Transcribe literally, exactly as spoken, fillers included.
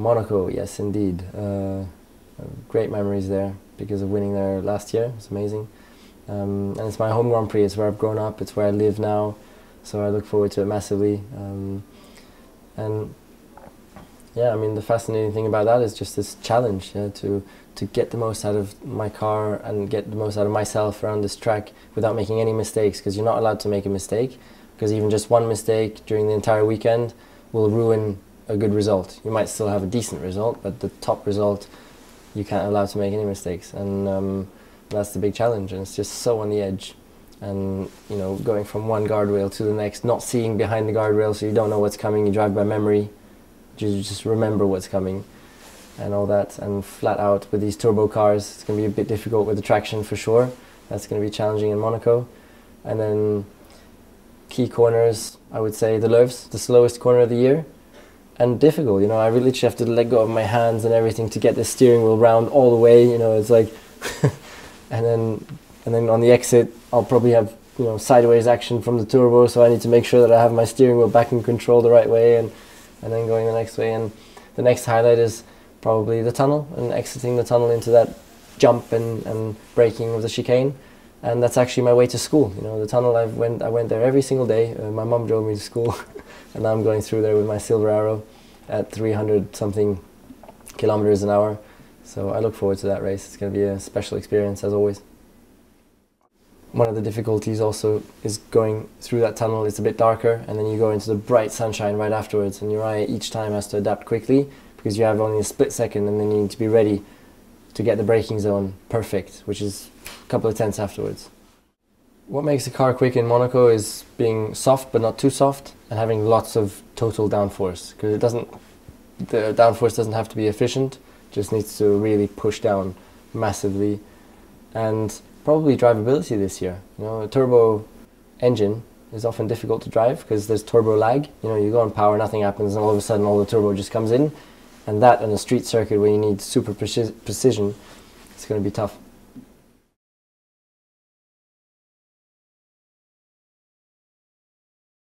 Monaco, yes, indeed. Uh, great memories there because of winning there last year. It's amazing. Um, and it's my home Grand Prix. It's where I've grown up. It's where I live now. So I look forward to it massively. Um, and yeah, I mean, the fascinating thing about that is just this challenge, yeah, to to get the most out of my car and get the most out of myself around this track without making any mistakes, because you're not allowed to make a mistake, because even just one mistake during the entire weekend will ruin a good result. You might still have a decent result, but the top result, you can't allow to make any mistakes. And um, that's the big challenge, and it's just so on the edge. And, you know, going from one guardrail to the next, not seeing behind the guardrail, so you don't know what's coming, you drive by memory, you just remember what's coming and all that. And flat out with these turbo cars, it's going to be a bit difficult with the traction for sure. That's going to be challenging in Monaco. And then key corners, I would say the Loews, the slowest corner of the year, and difficult. You know, I really have to let go of my hands and everything to get the steering wheel round all the way, you know, it's like... and then... And then on the exit, I'll probably have, you know, sideways action from the turbo, so I need to make sure that I have my steering wheel back in control the right way, and, and then going the next way. And the next highlight is probably the tunnel, and exiting the tunnel into that jump and, and braking of the chicane. And that's actually my way to school. You know, the tunnel, I went, I went there every single day. Uh, my mum drove me to school, and now I'm going through there with my Silver Arrow at three hundred something kilometers an hour. So I look forward to that race. It's going to be a special experience, as always. One of the difficulties also is going through that tunnel. It's a bit darker, and then you go into the bright sunshine right afterwards, and your eye each time has to adapt quickly, because you have only a split second, and then you need to be ready to get the braking zone perfect, which is a couple of tenths afterwards. What makes a car quick in Monaco is being soft but not too soft, and having lots of total downforce, because it doesn't, the downforce doesn't have to be efficient, it just needs to really push down massively. And probably drivability this year. You know, a turbo engine is often difficult to drive because there's turbo lag. You know, you go on power, nothing happens, and all of a sudden all the turbo just comes in. And that on a street circuit where you need super preci precision, it's going to be tough.